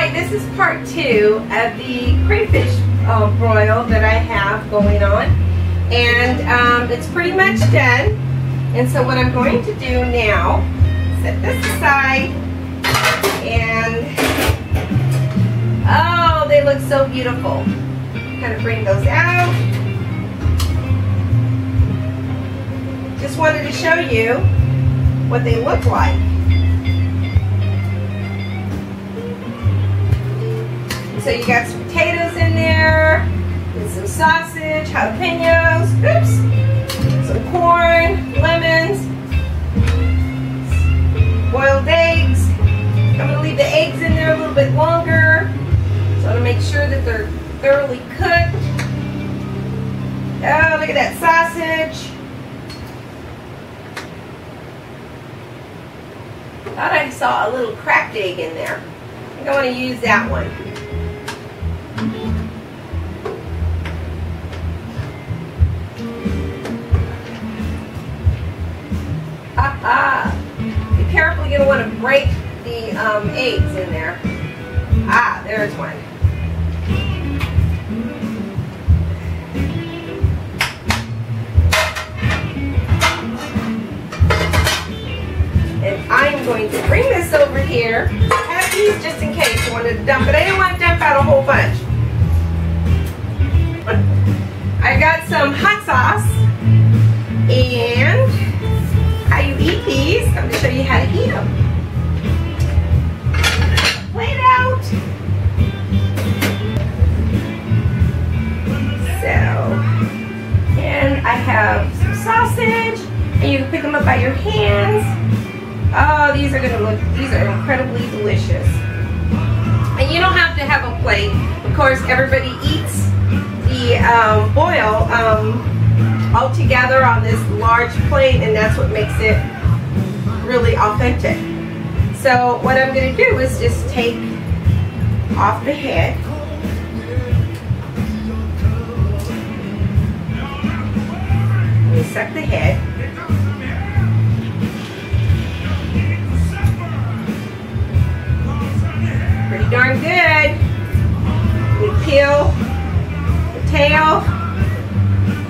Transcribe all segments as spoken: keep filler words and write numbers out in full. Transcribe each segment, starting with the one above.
Alright, this is part two of the crayfish uh, broil that I have going on. And um, it's pretty much done. And so what I'm going to do now, set this aside. And, oh, they look so beautiful. Kind of bring those out. Just wanted to show you what they look like. So you got some potatoes in there, and some sausage, jalapenos, oops, some corn, lemons, boiled eggs. I'm going to leave the eggs in there a little bit longer, so I'm going to make sure that they're thoroughly cooked. Oh, look at that sausage. Thought I saw a little cracked egg in there. I think I want to use that one. Ah, ah. Be careful, you're going to want to break the um, eggs in there. Ah, there's one. And I'm going to bring this over here. Have these just in case you want to dump, but I didn't want to dump out a whole bunch. I got some hot sauce, and how you eat these, I'm going to show you how to eat them. Plate out. So, and I have some sausage, and you can pick them up by your hands. Oh, these are going to look, these are incredibly delicious. And you don't have to have a plate. Of course, everybody eats the um, boil um, all together on this large plate, and that's what makes it really authentic. So what I'm going to do is just take off the head. We suck the head. Pretty darn good. We peel the tail.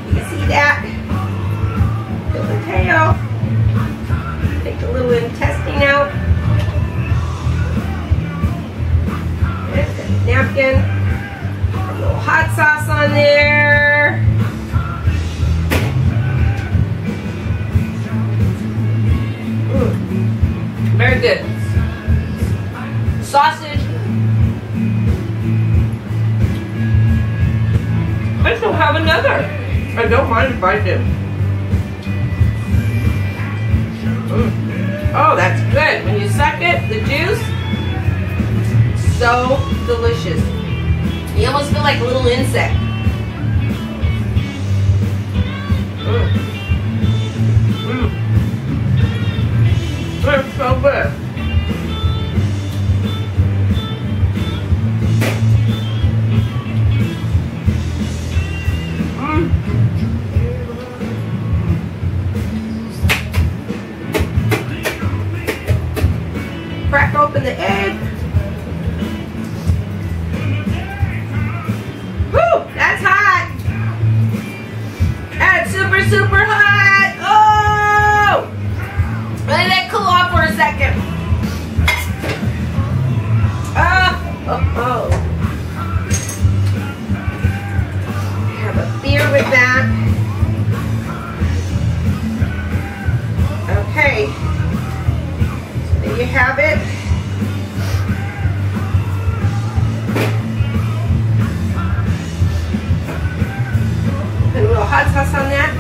You can see that. Peel the tail. Take the little intestine out. There's the napkin. A little hot sauce on there. Mm. Very good. Sausage. I still have another. I don't mind if I do. Mm. Oh, that's good. When you suck it, the juice, so delicious. You almost feel like a little insect. Mm. Mm. It's so good. Crack open the egg. Woo! That's hot! That's super, super hot! Oh! Let that cool off for a second. Oh! Oh, oh. Have a beer with that. Okay. You have it. Put a little hot sauce on that.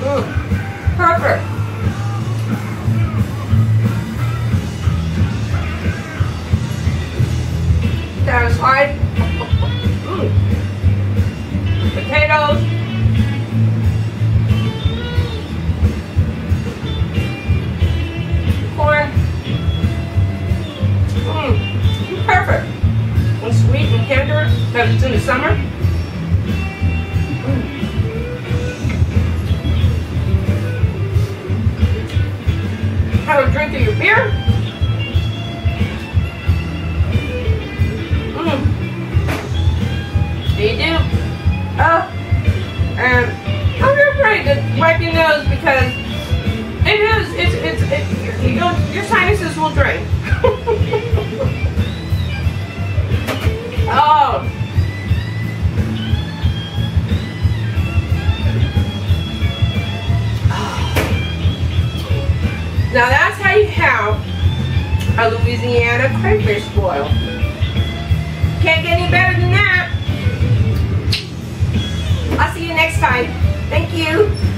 Mm, perfect. That is hard. Mm. Potatoes. Because it's in the summer. Mm. Have a drink of your beer. a Louisiana crayfish boil. Can't get any better than that. I'll see you next time. Thank you.